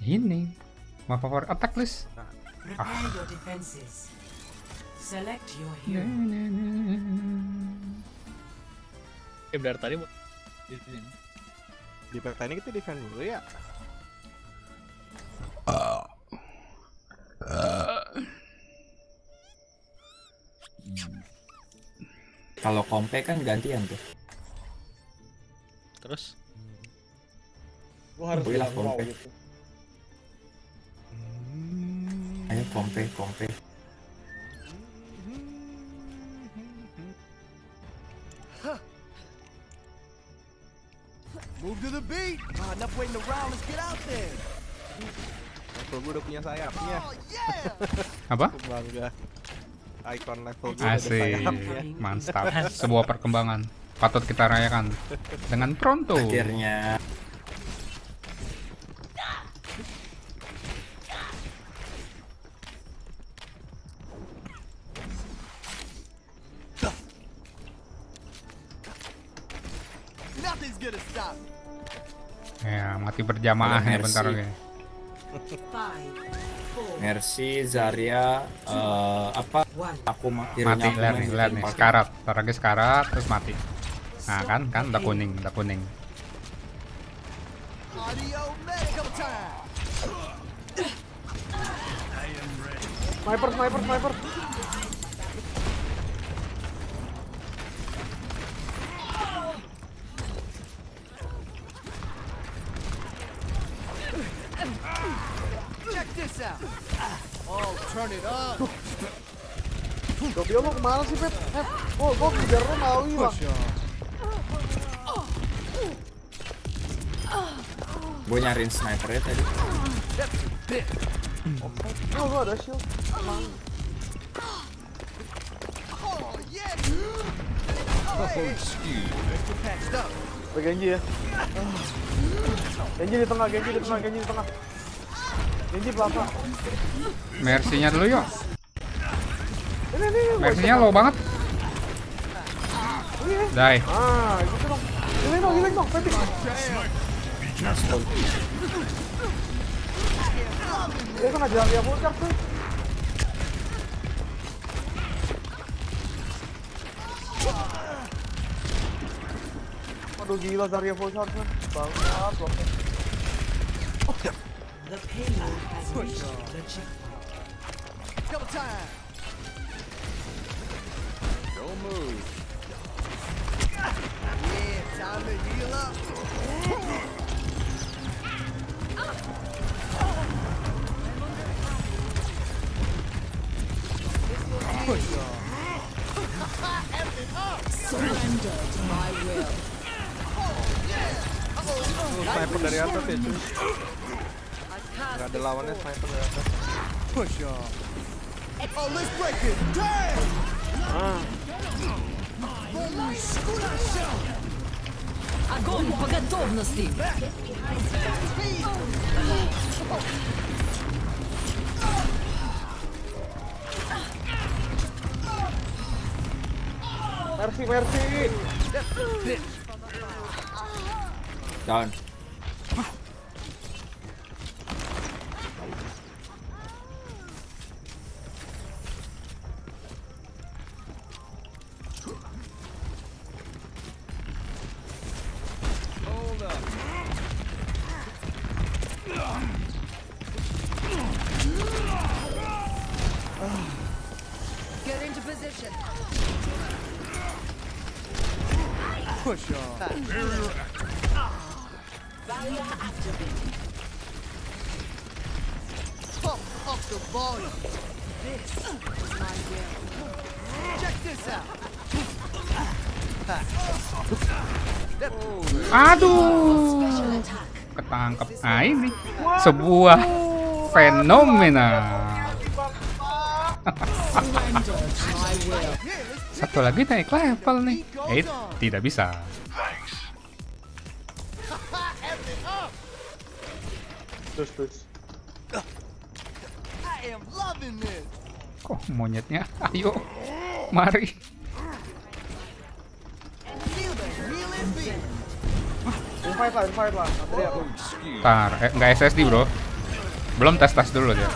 Ini my power attack list. Prepare your defenses. Select your hero. Benar tadi di pertandingan kita defend dulu ya. Kalau kompe kan gantian tuh. Terus? Gua harus belilah kompe. Ayo kompe, kompe. Move to the beat. Ah, enough waiting around. Let's get out there. Level gue udah punya sayapnya. Apa? Bangga. Icon level gue ada sayapnya. Mantap. Sebuah perkembangan. Patut kita rayakan dengan pronto. Akhirnya. Ya, mati berjamaah ya bentar lagi. Mercy, Zarya, apa? Aku mati ler nih, sekarat. Bentar lagi sekarat, terus mati. Nah kan, udah kuning, udah kuning. Sniper, sniper, sniper. Oh, turn it up. Dobio mau kemana sih, Pep? Oh, gua kejar lo mau hilang. Gua nyariin snipernya tadi. Oh, gua ada shield. Oh, yeah. Genji ya. Genji di tengah, Genji di tengah, Genji di tengah. Genji belakang. Mercy-nya dulu yuk. Mercy-nya low banget. Die. Ah, gitu dong. Giling dong, giling dong. Petik. Dia kan aja dia bocak tuh. Aduh gila Zarya full shot kan. Bangat bloknya. The payload has reached the checkpoint. Double time. Don't move. Yeah, time to heal up. Surrender to my will. Oh yeah. Oh, sniper dari atas ya cuy. Gak ada lawannya, sniper dari atas. Push off. Oh, let's break it. Damn. Огонь по готовности. Mercy, mercy. Down. Push on. Barrier activated. Barrier activated. Pop off the volume. This is my will. Check this out. Aduh, ketangkep. Nah ini sebuah fenomena. Satu lagi naik level nih. Eh, tidak bisa. Terus. Kok monyetnya? Ayo, mari. Ntar, nggak SSD bro. Belum tes dulu dia.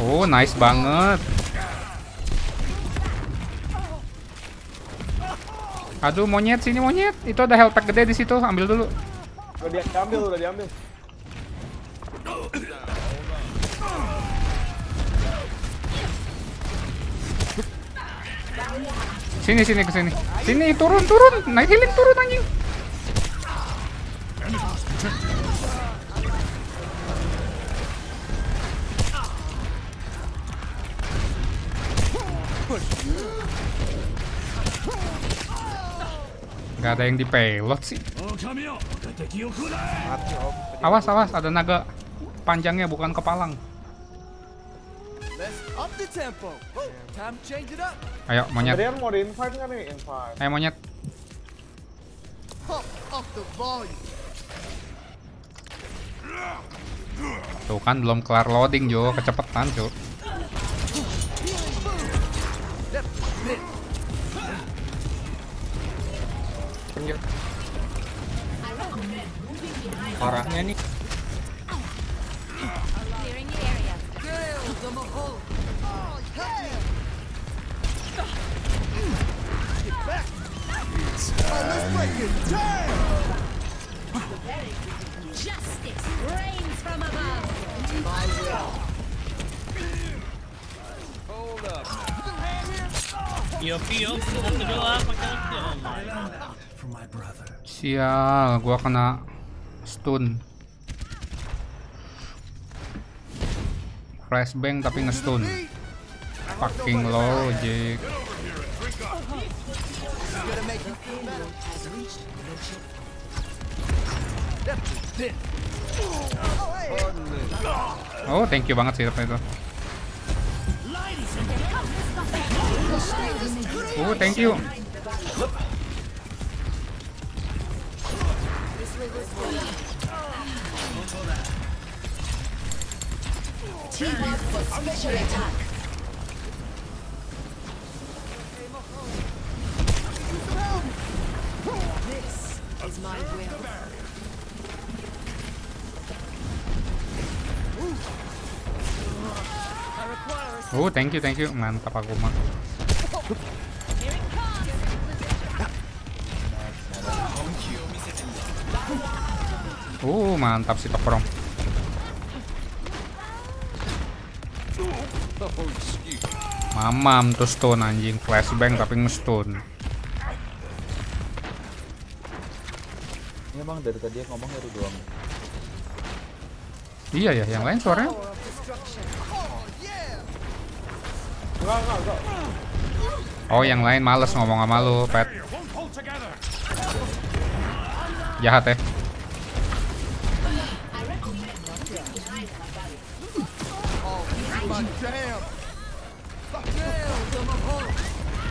Oh, nice banget. Aduh, monyet sini monyet. Itu ada health pack gede di situ, ambil dulu. Udah diambil. Sini ke sini. Sini turun. Naik healing turun anjing. Gak ada yang di pelot sih. Awas ada naga panjangnya bukan kepalang. Ayo monyet. Tuh kan belum kelar loading Jo, kecepetan Jo. Parahnya nih. Sial, gua kena stun. Flashbang tapi nge-stun. Fucking logic. Oh, thank you banget sih itu. Oh, thank you. Oh, thank you. Mantap aku mah. Mantap si Toprong. Mamam tuh stun anjing, flashbang tapi nge-stun. Ini Bang dari tadi ngomong dari doang. Iya ya, yang lain suaranya. Oh, yang lain males ngomong sama lu, Pet. Jahat ya.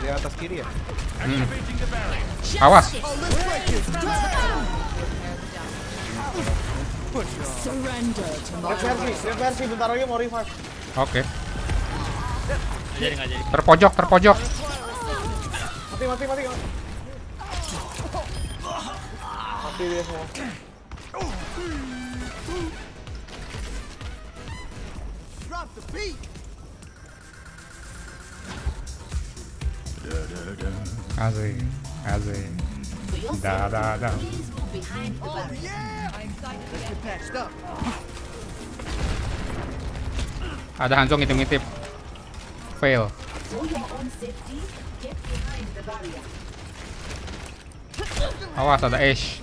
Di atas kiri ya? Awas. Reversi, bentar lagi mau revive. Oke. Terpojok. Mati. Mati dia semua. Drop the beat. Asik. Da. Ada Hanzong ngintip-ngintip. Fail. Awas ada Ash.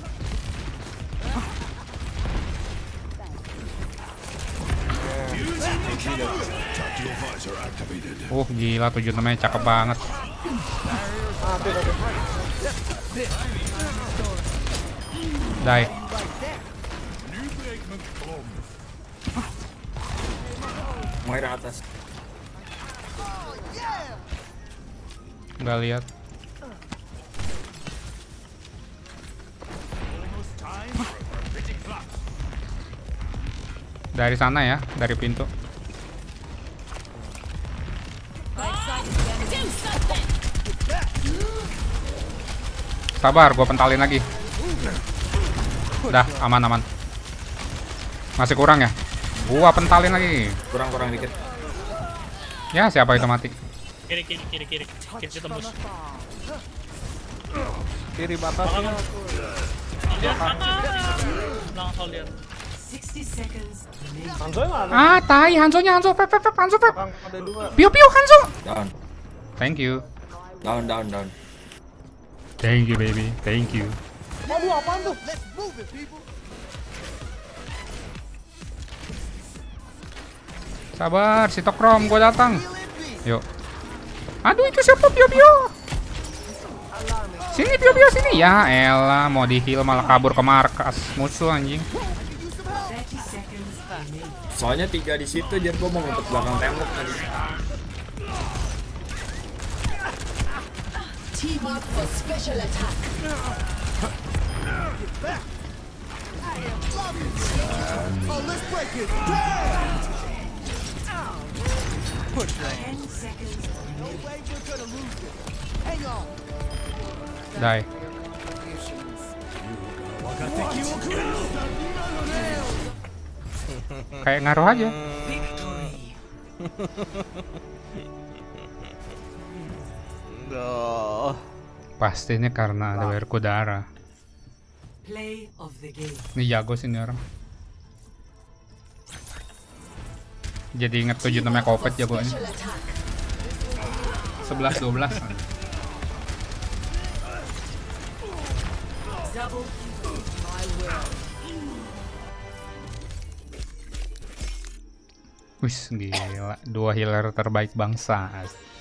Gila 76-nya cakep banget. Die. Main atas. Nggak lihat. Dari sana ya, dari pintu. Sabar, gue pentalin lagi. Udah, aman-aman. Masih kurang ya? Gua pentalin lagi. Kurang-kurang dikit. Ya, siapa itu mati? Kiri. Kiri tembus. Kiri batas. Langsung lihat. Hanzo mana? Ah, tai, Hanzo pep. Piu Hanzo. Down. Thank you. Down. Thank you baby, thank you. Aduh, apaan tuh? Let's move it, people. Sabar, si Tokrom, gue datang. Yuk. Aduh, itu siapa Pio? Sini Pio sini. Ya elah, mau di heal malah kabur ke markas musuh anjing. Soalnya 3 di situ, jadi gue mau ngumpet belakang tembok tadi. Die. Kayak ngaruh aja. Pastinya karena ada werku darah. Ini jago sih ini orang. Jadi inget 7 namanya Covid jagoannya. 11-12. Wih, gila, 2 healer terbaik bangsa.